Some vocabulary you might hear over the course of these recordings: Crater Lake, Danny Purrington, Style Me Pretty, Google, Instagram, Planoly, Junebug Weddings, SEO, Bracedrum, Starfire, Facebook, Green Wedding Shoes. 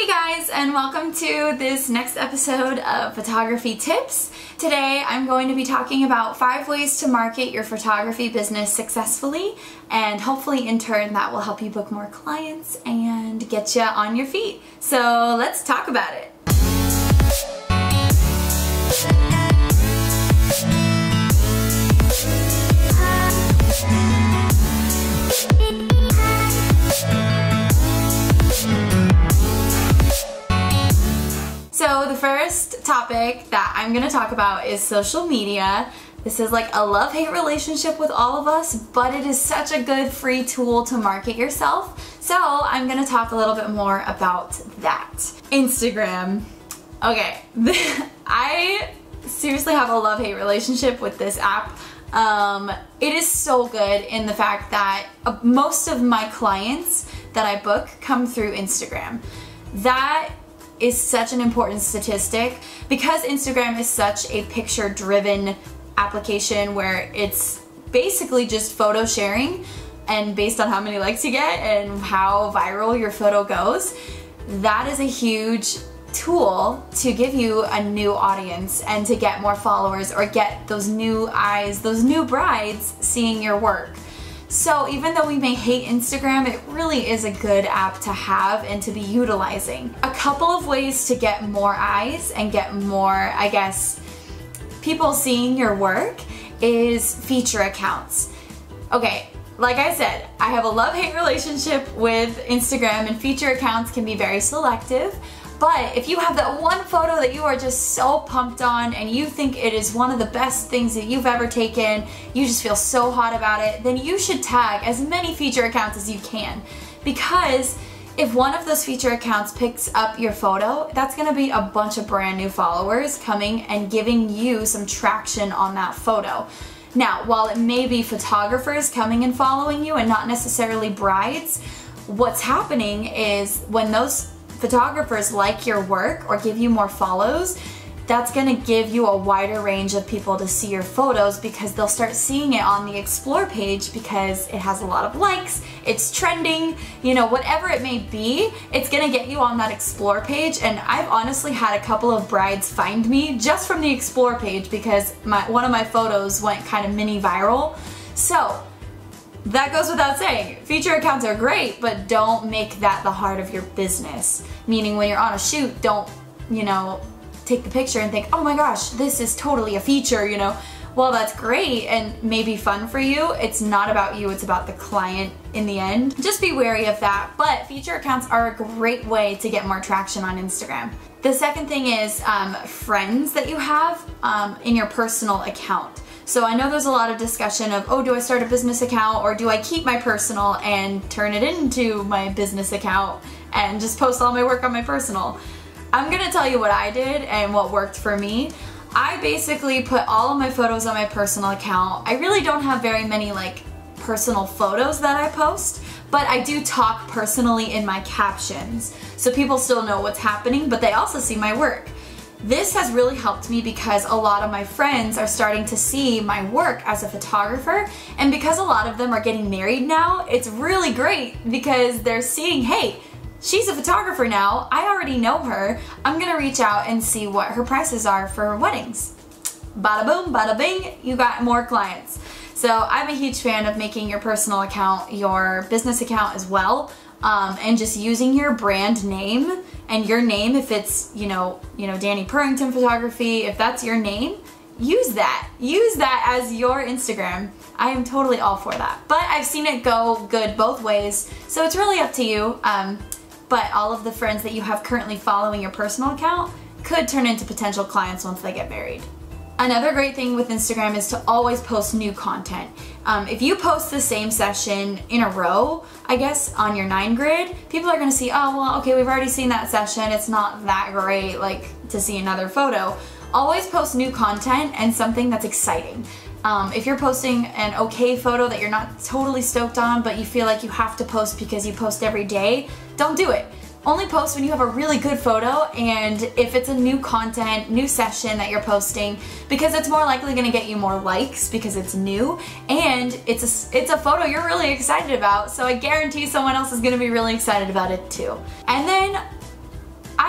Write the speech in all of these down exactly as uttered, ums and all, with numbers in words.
Hey guys, and welcome to this next episode of Photography Tips. Today I'm going to be talking about five ways to market your photography business successfully, and hopefully in turn that will help you book more clients and get you on your feet. So let's talk about it. So the first topic that I'm going to talk about is social media. This is like a love-hate relationship with all of us, but it is such a good free tool to market yourself. So I'm going to talk a little bit more about that. Instagram. Okay, I seriously have a love-hate relationship with this app. Um, it is so good in the fact that most of my clients that I book come through Instagram. That is such an important statistic because Instagram is such a picture driven application where it's basically just photo sharing, and based on how many likes you get and how viral your photo goes, that is a huge tool to give you a new audience and to get more followers or get those new eyes, those new brides seeing your work. So even though we may hate Instagram, it really is a good app to have and to be utilizing. A couple of ways to get more eyes and get more, I guess, people seeing your work is feature accounts. Okay, like I said, I have a love-hate relationship with Instagram, and feature accounts can be very selective. But if you have that one photo that you are just so pumped on and you think it is one of the best things that you've ever taken, you just feel so hot about it, then you should tag as many feature accounts as you can. Because if one of those feature accounts picks up your photo, that's gonna be a bunch of brand new followers coming and giving you some traction on that photo. Now, while it may be photographers coming and following you and not necessarily brides, what's happening is when those photographers like your work or give you more follows, that's gonna give you a wider range of people to see your photos because they'll start seeing it on the explore page because it has a lot of likes, it's trending, you know, whatever it may be, it's gonna get you on that explore page. And I've honestly had a couple of brides find me just from the explore page because my, one of my photos went kind of mini viral. So that goes without saying, feature accounts are great, but don't make that the heart of your business. Meaning when you're on a shoot, don't, you know, take the picture and think, oh my gosh, this is totally a feature, you know. Well, that's great and maybe fun for you. It's not about you, it's about the client in the end. Just be wary of that, but feature accounts are a great way to get more traction on Instagram. The second thing is um, friends that you have um, in your personal account. So I know there's a lot of discussion of, oh, do I start a business account or do I keep my personal and turn it into my business account and just post all my work on my personal? I'm gonna tell you what I did and what worked for me. I basically put all of my photos on my personal account. I really don't have very many like personal photos that I post, but I do talk personally in my captions. So people still know what's happening, but they also see my work. This has really helped me because a lot of my friends are starting to see my work as a photographer, and because a lot of them are getting married now, it's really great because they're seeing, hey, she's a photographer now, I already know her, I'm gonna reach out and see what her prices are for weddings. Bada boom, bada bing, you got more clients. So I'm a huge fan of making your personal account your business account as well, um, and just using your brand name. And your name, if it's, you know, you know, Danny Purrington Photography, if that's your name, use that. Use that as your Instagram. I am totally all for that. But I've seen it go good both ways, so it's really up to you. Um, but all of the friends that you have currently following your personal account could turn into potential clients once they get married. Another great thing with Instagram is to always post new content. Um, if you post the same session in a row, I guess, on your nine grid, people are gonna see, oh, well, okay, we've already seen that session, it's not that great, like, to see another photo. Always post new content and something that's exciting. Um, if you're posting an okay photo that you're not totally stoked on, but you feel like you have to post because you post every day, don't do it. Only post when you have a really good photo and if it's a new content, new session that you're posting, because it's more likely gonna get you more likes because it's new and it's a, it's a photo you're really excited about, so I guarantee someone else is gonna be really excited about it too. And then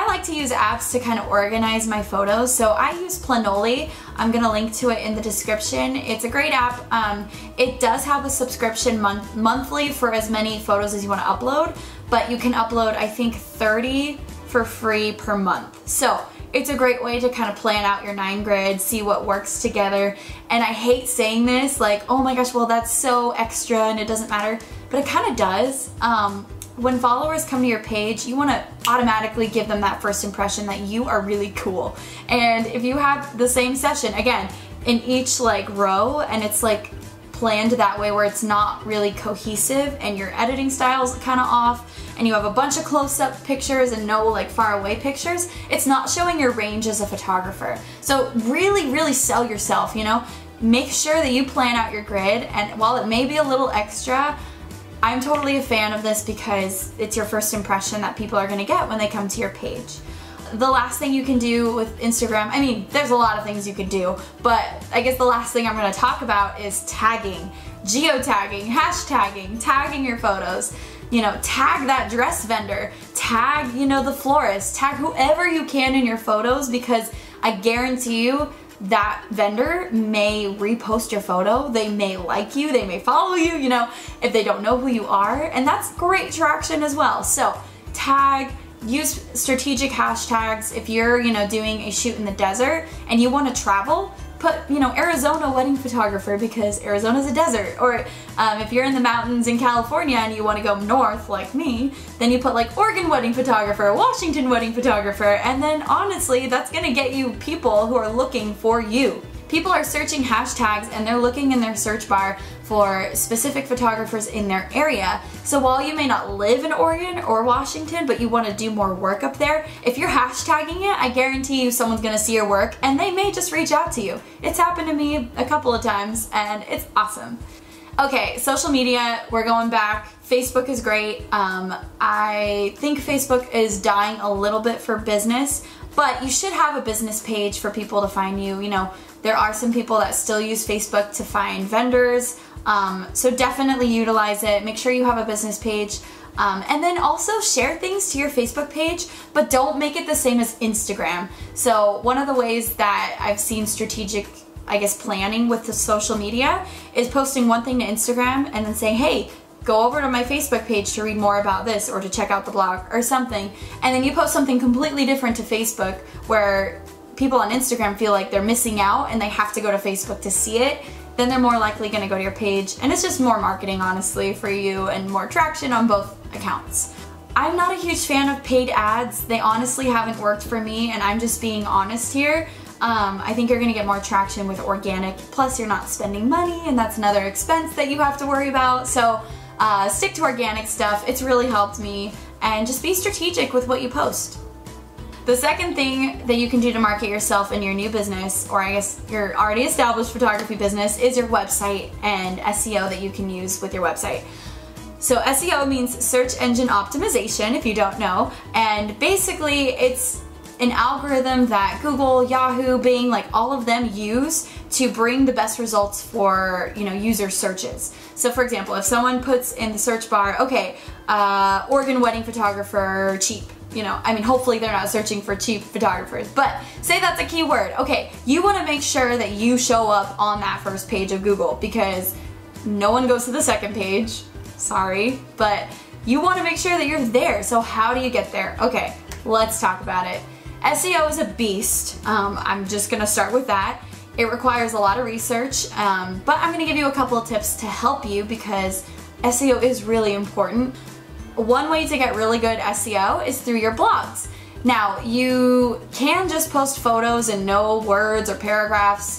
like to use apps to kind of organize my photos, so I use Planoly. I'm gonna link to it in the description. It's a great app. Um, it does have a subscription month monthly for as many photos as you want to upload, but you can upload, I think, thirty for free per month. So it's a great way to kind of plan out your nine grid, see what works together. And I hate saying this, like, oh my gosh, well that's so extra and it doesn't matter, but it kind of does. Um, when followers come to your page, you want to automatically give them that first impression that you are really cool. And if you have the same session, again, in each like row, and it's like planned that way where it's not really cohesive and your editing style's kind of off, and you have a bunch of close-up pictures and no like far-away pictures, it's not showing your range as a photographer. So really, really sell yourself, you know? Make sure that you plan out your grid, and while it may be a little extra, I'm totally a fan of this because it's your first impression that people are gonna get when they come to your page. The last thing you can do with Instagram, I mean, there's a lot of things you could do, but I guess the last thing I'm gonna talk about is tagging. Geotagging, hashtagging, tagging your photos. You know, tag that dress vendor, tag, you know, the florist, tag whoever you can in your photos, because I guarantee you that vendor may repost your photo, they may like you, they may follow you, you know, if they don't know who you are, and that's great traction as well. So tag, use strategic hashtags. If you're, you know, doing a shoot in the desert and you want to travel, put, you know, Arizona wedding photographer, because Arizona's a desert. Or um, if you're in the mountains in California and you want to go north like me, then you put like Oregon wedding photographer, Washington wedding photographer, and then honestly that's gonna get you people who are looking for you. People are searching hashtags and they're looking in their search bar for specific photographers in their area. So while you may not live in Oregon or Washington, but you want to do more work up there, if you're hashtagging it, I guarantee you someone's going to see your work and they may just reach out to you. It's happened to me a couple of times and it's awesome. Okay, social media, we're going back. Facebook is great. Um, I think Facebook is dying a little bit for business, but you should have a business page for people to find you. You know, there are some people that still use Facebook to find vendors, um, so definitely utilize it. Make sure you have a business page. Um, and then also share things to your Facebook page, but don't make it the same as Instagram. So one of the ways that I've seen strategic, I guess, planning with the social media is posting one thing to Instagram and then saying, hey, go over to my Facebook page to read more about this or to check out the blog or something. And then you post something completely different to Facebook, where people on Instagram feel like they're missing out and they have to go to Facebook to see it. Then they're more likely gonna go to your page, and it's just more marketing, honestly, for you, and more traction on both accounts. I'm not a huge fan of paid ads. They honestly haven't worked for me, and I'm just being honest here. Um, I think you're gonna get more traction with organic, plus you're not spending money, and that's another expense that you have to worry about. So Uh, stick to organic stuff. It's really helped me. And just be strategic with what you post. The second thing that you can do to market yourself in your new business, or I guess your already established photography business, is your website and S E O that you can use with your website. So S E O means search engine optimization, if you don't know, and basically it's an algorithm that Google, Yahoo, Bing, like all of them use to bring the best results for, you know, user searches. So for example, if someone puts in the search bar, okay, uh, Oregon wedding photographer cheap, you know, I mean, hopefully they're not searching for cheap photographers, but say that's a keyword. Okay, you wanna make sure that you show up on that first page of Google, because no one goes to the second page, sorry, but you wanna make sure that you're there. So how do you get there? Okay, let's talk about it. S E O is a beast. Um, I'm just gonna start with that. It requires a lot of research, um, but I'm gonna give you a couple of tips to help you, because S E O is really important. One way to get really good S E O is through your blogs. Now, you can just post photos and no words or paragraphs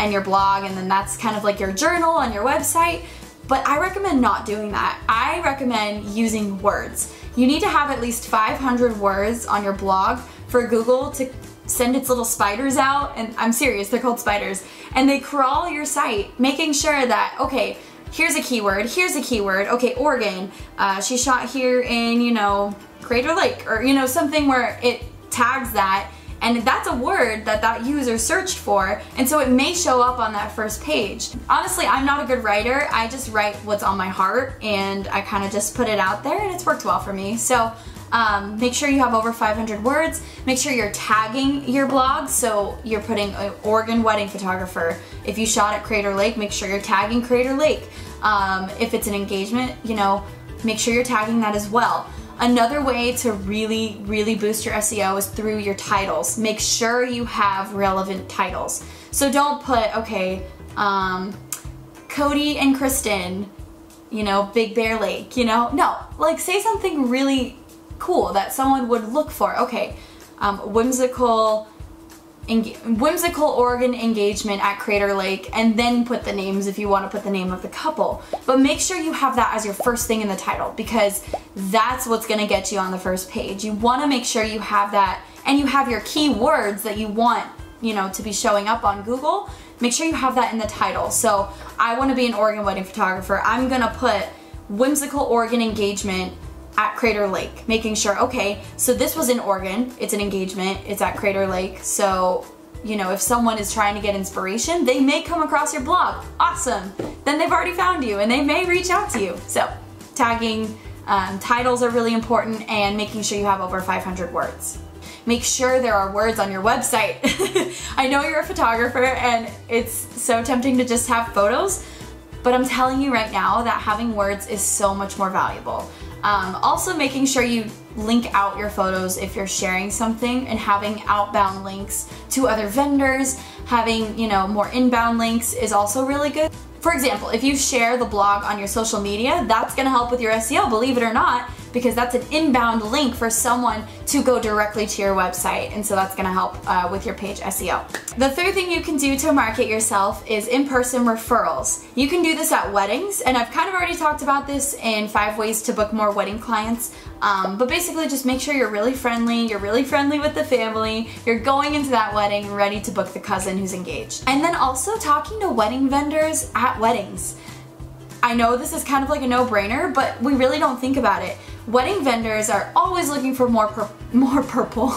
in your blog, and then that's kind of like your journal on your website, but I recommend not doing that. I recommend using words. You need to have at least five hundred words on your blog for Google to send its little spiders out, and I'm serious, they're called spiders, and they crawl your site, making sure that, okay, here's a keyword, here's a keyword, okay, Oregon, uh, she shot here in, you know, Crater Lake, or, you know, something where it tags that, and that's a word that that user searched for, and so it may show up on that first page. Honestly, I'm not a good writer. I just write what's on my heart, and I kind of just put it out there, and it's worked well for me. So Um, make sure you have over five hundred words. Make sure you're tagging your blog, so you're putting an Oregon wedding photographer. If you shot at Crater Lake, make sure you're tagging Crater Lake. Um, if it's an engagement, you know, make sure you're tagging that as well. Another way to really, really boost your S E O is through your titles. Make sure you have relevant titles. So don't put, okay, um, Cody and Kristen, you know, Big Bear Lake, you know? No, like say something really cool that someone would look for. Okay, um, whimsical, whimsical Oregon engagement at Crater Lake, and then put the names if you want to put the name of the couple. But make sure you have that as your first thing in the title, because that's what's going to get you on the first page. You want to make sure you have that, and you have your keywords that you want, you know, to be showing up on Google. Make sure you have that in the title. So I want to be an Oregon wedding photographer. I'm going to put whimsical Oregon engagement at Crater Lake, making sure, okay, so this was in Oregon, it's an engagement, it's at Crater Lake, so, you know, if someone is trying to get inspiration, they may come across your blog. Awesome. Then they've already found you and they may reach out to you. So tagging, um, titles are really important, and making sure you have over five hundred words. Make sure there are words on your website. I know you're a photographer and it's so tempting to just have photos, but I'm telling you right now that having words is so much more valuable. Um, also making sure you link out your photos if you're sharing something, and having outbound links to other vendors, having, you know, more inbound links is also really good. For example, if you share the blog on your social media, that's going to help with your S E O, believe it or not, because that's an inbound link for someone to go directly to your website, and so that's going to help uh, with your page S E O. The third thing you can do to market yourself is in-person referrals. You can do this at weddings, and I've kind of already talked about this in five ways to book more wedding clients, um, but basically just make sure you're really friendly, you're really friendly with the family, you're going into that wedding ready to book the cousin who's engaged. And then also talking to wedding vendors at weddings. I know this is kind of like a no-brainer, but we really don't think about it. Wedding vendors are always looking for more pur more purple.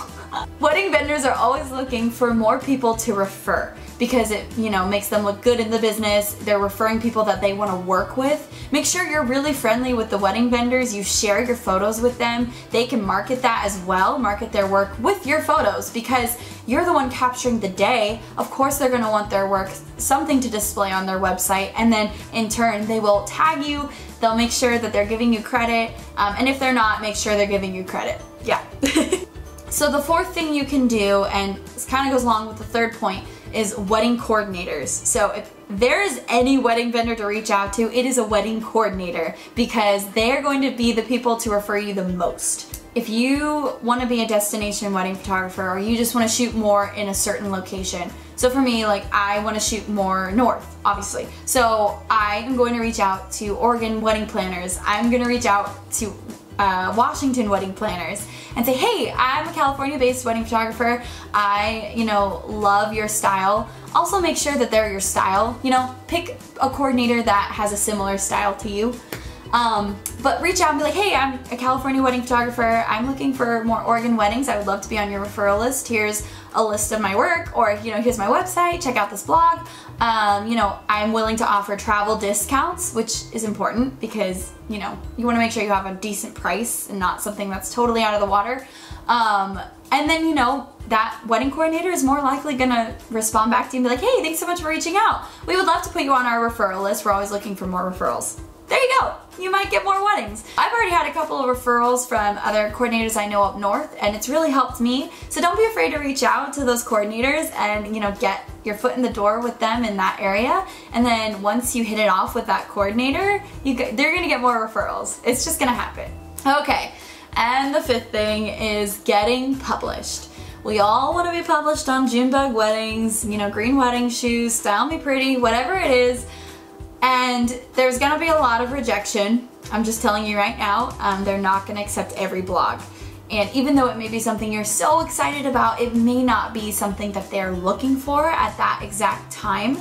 Wedding vendors are always looking for more people to refer, because it, you know, makes them look good in the business. They're referring people that they want to work with. Make sure you're really friendly with the wedding vendors. You share your photos with them. They can market that as well, market their work with your photos, because you're the one capturing the day. Of course they're going to want their work, something to display on their website, and then in turn they will tag you. They'll make sure that they're giving you credit, um, and if they're not, make sure they're giving you credit. Yeah. So the fourth thing you can do, and this kind of goes along with the third point, is wedding coordinators. So if there is any wedding vendor to reach out to, it is a wedding coordinator, because they're going to be the people to refer you the most. If you want to be a destination wedding photographer, or you just want to shoot more in a certain location. So for me, like, I want to shoot more north, obviously. So I am going to reach out to Oregon wedding planners. I'm going to reach out to Uh, Washington wedding planners and say, hey, I'm a California-based wedding photographer. I, you know, love your style. Also make sure that they're your style. You know, pick a coordinator that has a similar style to you. Um, but reach out and be like, hey, I'm a California wedding photographer. I'm looking for more Oregon weddings. I would love to be on your referral list. Here's a list of my work, or, you know, here's my website. Check out this blog. Um, you know, I'm willing to offer travel discounts, which is important because, you know, you want to make sure you have a decent price and not something that's totally out of the water. Um, and then, you know, that wedding coordinator is more likely going to respond back to you and be like, hey, thanks so much for reaching out. We would love to put you on our referral list. We're always looking for more referrals. There you go. You might get more weddings. I've already had a couple of referrals from other coordinators I know up north, and it's really helped me. So don't be afraid to reach out to those coordinators and, you know, get your foot in the door with them in that area. And then once you hit it off with that coordinator, you go, they're gonna get more referrals. It's just gonna happen. Okay, and the fifth thing is getting published. We all want to be published on Junebug Weddings, you know, Green Wedding Shoes, Style Me Pretty, whatever it is. And there's going to be a lot of rejection. I'm just telling you right now, um, they're not going to accept every blog. And even though it may be something you're so excited about, it may not be something that they're looking for at that exact time.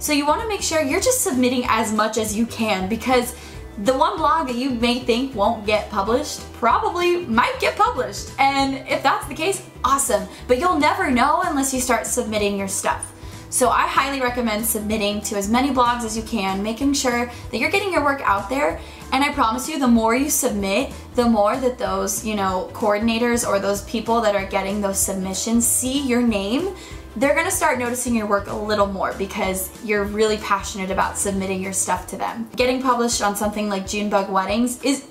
So you want to make sure you're just submitting as much as you can, because the one blog that you may think won't get published probably might get published. And if that's the case, awesome. But you'll never know unless you start submitting your stuff. So I highly recommend submitting to as many blogs as you can, making sure that you're getting your work out there. And I promise you, the more you submit, the more that those, you know, coordinators or those people that are getting those submissions see your name, they're gonna start noticing your work a little more because you're really passionate about submitting your stuff to them. Getting published on something like Junebug Weddings is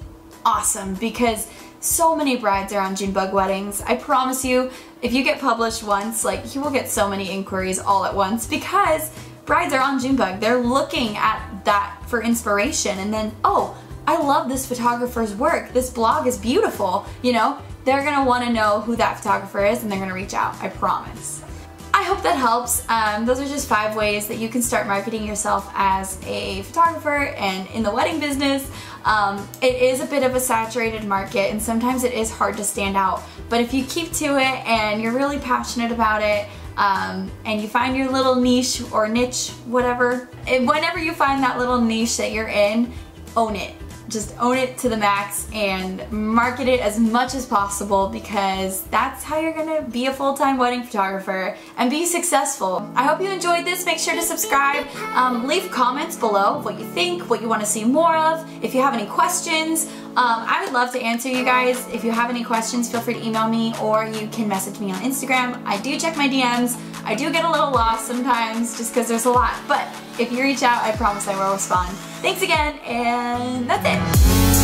awesome because so many brides are on Junebug Weddings. I promise you, if you get published once, like, you will get so many inquiries all at once because brides are on Junebug. They're looking at that for inspiration, and then, oh, I love this photographer's work. This blog is beautiful. You know, they're gonna wanna know who that photographer is, and they're gonna reach out, I promise. I hope that helps. Um, those are just five ways that you can start marketing yourself as a photographer and in the wedding business. Um, it is a bit of a saturated market, and sometimes it is hard to stand out, but if you keep to it and you're really passionate about it, um, and you find your little niche or niche, whatever, and whenever you find that little niche that you're in, own it. Just own it to the max and market it as much as possible, because that's how you're gonna be a full-time wedding photographer and be successful. I hope you enjoyed this. Make sure to subscribe. Um, leave comments below what you think, what you want to see more of, if you have any questions. Um, I would love to answer you guys. If you have any questions, feel free to email me, or you can message me on Instagram. I do check my D Ms. I do get a little lost sometimes just because there's a lot, but if you reach out, I promise I will respond. Thanks again, and that's it.